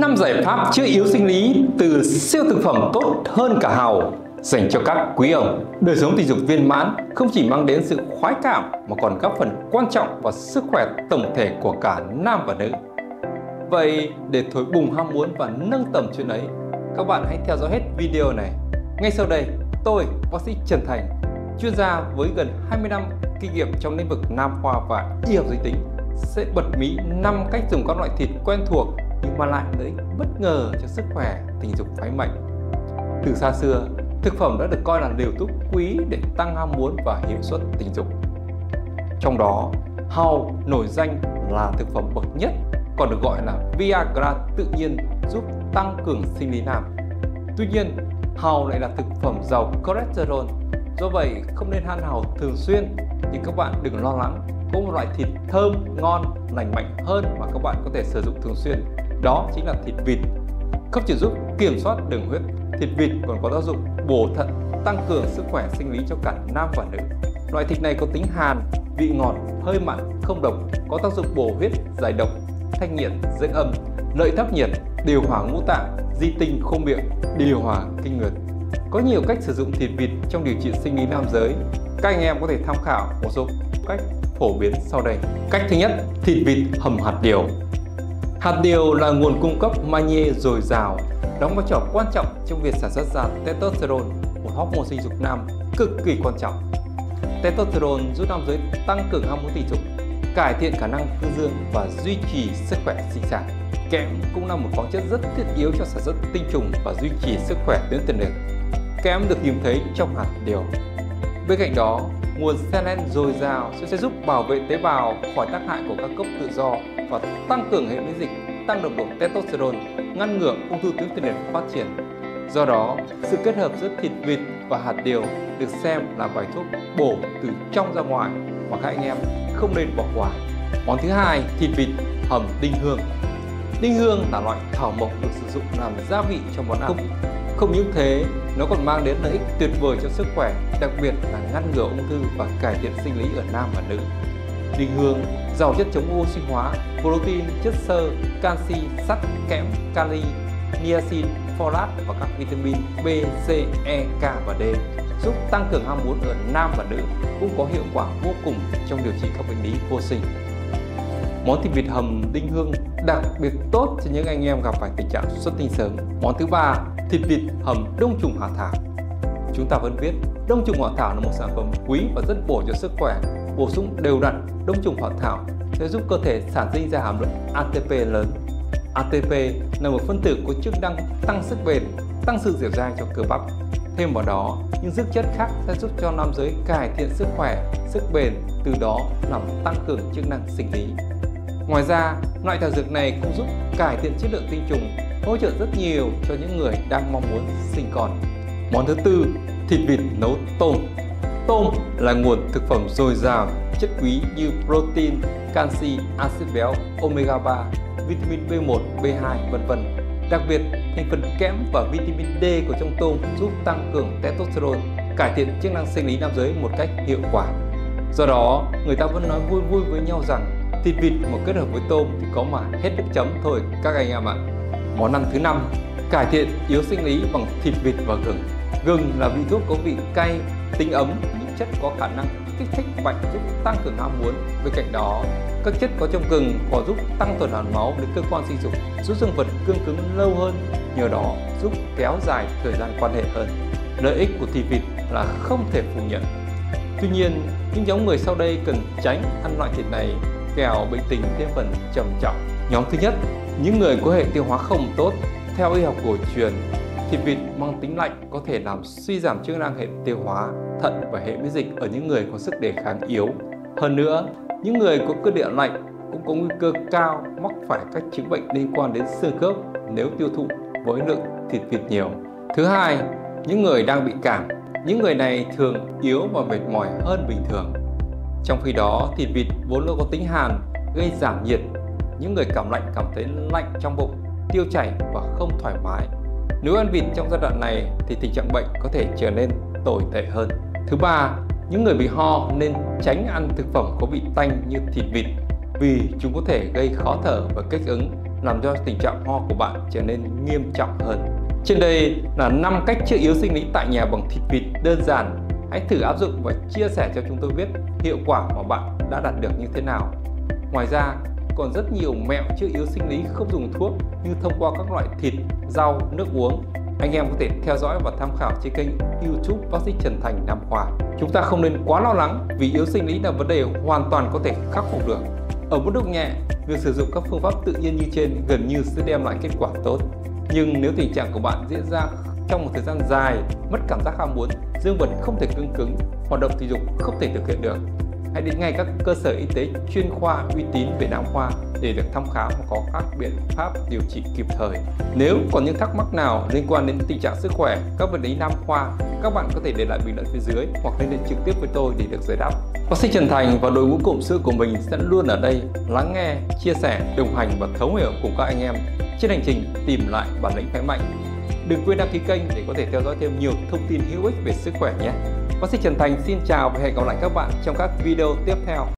5 giải pháp chữa yếu sinh lý từ siêu thực phẩm tốt hơn cả hàu dành cho các quý ông. Đời sống tình dục viên mãn không chỉ mang đến sự khoái cảm mà còn góp phần quan trọng vào sức khỏe tổng thể của cả nam và nữ. Vậy để thổi bùng ham muốn và nâng tầm chuyện ấy, các bạn hãy theo dõi hết video này. Ngay sau đây, tôi, bác sĩ Trần Thành, chuyên gia với gần 20 năm kinh nghiệm trong lĩnh vực nam khoa và y học giới tính, sẽ bật mí 5 cách dùng các loại thịt quen thuộc nhưng mang lại lợi ích bất ngờ cho sức khỏe tình dục phái mạnh. Từ xa xưa, thực phẩm đã được coi là liều thuốc quý để tăng ham muốn và hiệu suất tình dục. Trong đó, hàu nổi danh là thực phẩm bậc nhất, còn được gọi là Viagra tự nhiên giúp tăng cường sinh lý nam. Tuy nhiên, hàu lại là thực phẩm giàu cholesterol, do vậy không nên ăn hàu thường xuyên. Nhưng các bạn đừng lo lắng, có một loại thịt thơm, ngon, lành mạnh hơn mà các bạn có thể sử dụng thường xuyên, đó chính là thịt vịt. Không chỉ giúp kiểm soát đường huyết, thịt vịt còn có tác dụng bổ thận, tăng cường sức khỏe sinh lý cho cả nam và nữ. Loại thịt này có tính hàn, vị ngọt, hơi mặn, không độc, có tác dụng bổ huyết, giải độc, thanh nhiệt, dưỡng âm, lợi thấp nhiệt, điều hòa ngũ tạng, di tinh không miệng, điều hòa kinh nguyệt. Có nhiều cách sử dụng thịt vịt trong điều trị sinh lý nam giới. Các anh em có thể tham khảo một số cách phổ biến sau đây. Cách thứ nhất, thịt vịt hầm hạt điều. Hạt điều là nguồn cung cấp magie dồi dào, đóng vai trò quan trọng trong việc sản xuất ra testosterone, một hormone sinh dục nam cực kỳ quan trọng. Testosterone giúp nam giới tăng cường ham muốn tình dục, cải thiện khả năng cương dương và duy trì sức khỏe sinh sản. Kẽm cũng là một khoáng chất rất thiết yếu cho sản xuất tinh trùng và duy trì sức khỏe tuyến tiền liệt. Kẽm được tìm thấy trong hạt điều. Bên cạnh đó, nguồn selen dồi dào sẽ giúp bảo vệ tế bào khỏi tác hại của các gốc tự do và tăng cường hệ miễn dịch, tăng nồng độ testosterone, ngăn ngừa ung thư tuyến tiền liệt phát triển. Do đó, sự kết hợp giữa thịt vịt và hạt điều được xem là bài thuốc bổ từ trong ra ngoài mà các anh em không nên bỏ qua. Món thứ hai, thịt vịt hầm đinh hương. Đinh hương là loại thảo mộc được sử dụng làm gia vị trong món ăn. Không những thế, nó còn mang đến lợi ích tuyệt vời cho sức khỏe, đặc biệt là ngăn ngừa ung thư và cải thiện sinh lý ở nam và nữ. Đinh hương giàu chất chống oxy hóa, protein, chất xơ, canxi, sắt, kẽm, kali, niacin, folat và các vitamin B, C, E, K và D, giúp tăng cường ham muốn ở nam và nữ, cũng có hiệu quả vô cùng trong điều trị các bệnh lý vô sinh. Món thịt vịt hầm đinh hương đặc biệt tốt cho những anh em gặp phải tình trạng xuất tinh sớm. Món thứ ba, thịt vịt hầm đông trùng hạ thảo. Chúng ta vẫn biết, đông trùng hạ thảo là một sản phẩm quý và rất bổ cho sức khỏe. Bổ sung đều đặn đông trùng hạ thảo sẽ giúp cơ thể sản sinh ra hàm lượng ATP lớn. ATP là một phân tử có chức năng tăng sức bền, tăng sự dẻo dai cho cơ bắp. Thêm vào đó, những dưỡng chất khác sẽ giúp cho nam giới cải thiện sức khỏe, sức bền, từ đó làm tăng cường chức năng sinh lý. Ngoài ra, loại thảo dược này cũng giúp cải thiện chất lượng tinh trùng, hỗ trợ rất nhiều cho những người đang mong muốn sinh con. Món thứ tư, thịt vịt nấu tôm. Tôm là nguồn thực phẩm dồi dào, chất quý như protein, canxi, axit béo, omega 3, vitamin B1, B2, vân vân. Đặc biệt, thành phần kẽm và vitamin D của trong tôm giúp tăng cường testosterone, cải thiện chức năng sinh lý nam giới một cách hiệu quả. Do đó, người ta vẫn nói vui vui với nhau rằng thịt vịt mà kết hợp với tôm thì có mà hết nước chấm thôi các anh em ạ. Món ăn thứ năm, cải thiện yếu sinh lý bằng thịt vịt và gừng. Gừng là vị thuốc có vị cay, tính ấm, những chất có khả năng kích thích mạnh giúp tăng cường ham muốn. Bên cạnh đó, các chất có trong gừng có giúp tăng tuần hoàn máu đến cơ quan sinh dục, giúp dương vật cương cứng lâu hơn, nhờ đó giúp kéo dài thời gian quan hệ hơn. Lợi ích của thịt vịt là không thể phủ nhận. Tuy nhiên, những nhóm người sau đây cần tránh ăn loại thịt này, kẻo bệnh tình thêm phần trầm trọng. Nhóm thứ nhất, những người có hệ tiêu hóa không tốt. Theo y học cổ truyền, thịt vịt mang tính lạnh có thể làm suy giảm chức năng hệ tiêu hóa, thận và hệ miễn dịch ở những người có sức đề kháng yếu. Hơn nữa, những người có cơ địa lạnh cũng có nguy cơ cao mắc phải các chứng bệnh liên quan đến xương khớp nếu tiêu thụ với lượng thịt vịt nhiều. Thứ hai, những người đang bị cảm. Những người này thường yếu và mệt mỏi hơn bình thường. Trong khi đó, thịt vịt vốn có tính hàn, gây giảm nhiệt. Những người cảm lạnh cảm thấy lạnh trong bụng, tiêu chảy và không thoải mái. Nếu ăn vịt trong giai đoạn này thì tình trạng bệnh có thể trở nên tồi tệ hơn. Thứ ba, những người bị ho nên tránh ăn thực phẩm có vị tanh như thịt vịt vì chúng có thể gây khó thở và kích ứng, làm cho tình trạng ho của bạn trở nên nghiêm trọng hơn. Trên đây là 5 cách chữa yếu sinh lý tại nhà bằng thịt vịt đơn giản. Hãy thử áp dụng và chia sẻ cho chúng tôi biết hiệu quả mà bạn đã đạt được như thế nào. Ngoài ra, còn rất nhiều mẹo chữa yếu sinh lý không dùng thuốc như thông qua các loại thịt, rau, nước uống. Anh em có thể theo dõi và tham khảo trên kênh YouTube Bác sĩ Trần Thành Nam Khoa. Chúng ta không nên quá lo lắng vì yếu sinh lý là vấn đề hoàn toàn có thể khắc phục được. Ở mức độ nhẹ, việc sử dụng các phương pháp tự nhiên như trên gần như sẽ đem lại kết quả tốt. Nhưng nếu tình trạng của bạn diễn ra trong một thời gian dài, mất cảm giác ham muốn, dương vật không thể cương cứng, hoạt động tình dục không thể thực hiện được, hãy đến ngay các cơ sở y tế chuyên khoa uy tín về Nam Khoa để được thăm khám và có các biện pháp điều trị kịp thời. Nếu còn những thắc mắc nào liên quan đến tình trạng sức khỏe, các bệnh lý Nam Khoa, các bạn có thể để lại bình luận phía dưới hoặc liên hệ trực tiếp với tôi để được giải đáp. Bác sĩ Trần Thành và đội ngũ cộng sự của mình sẽ luôn ở đây lắng nghe, chia sẻ, đồng hành và thấu hiểu cùng các anh em trên hành trình tìm lại bản lĩnh khỏe mạnh. Đừng quên đăng ký kênh để có thể theo dõi thêm nhiều thông tin hữu ích về sức khỏe nhé. Bác sĩ Trần Thành xin chào và hẹn gặp lại các bạn trong các video tiếp theo.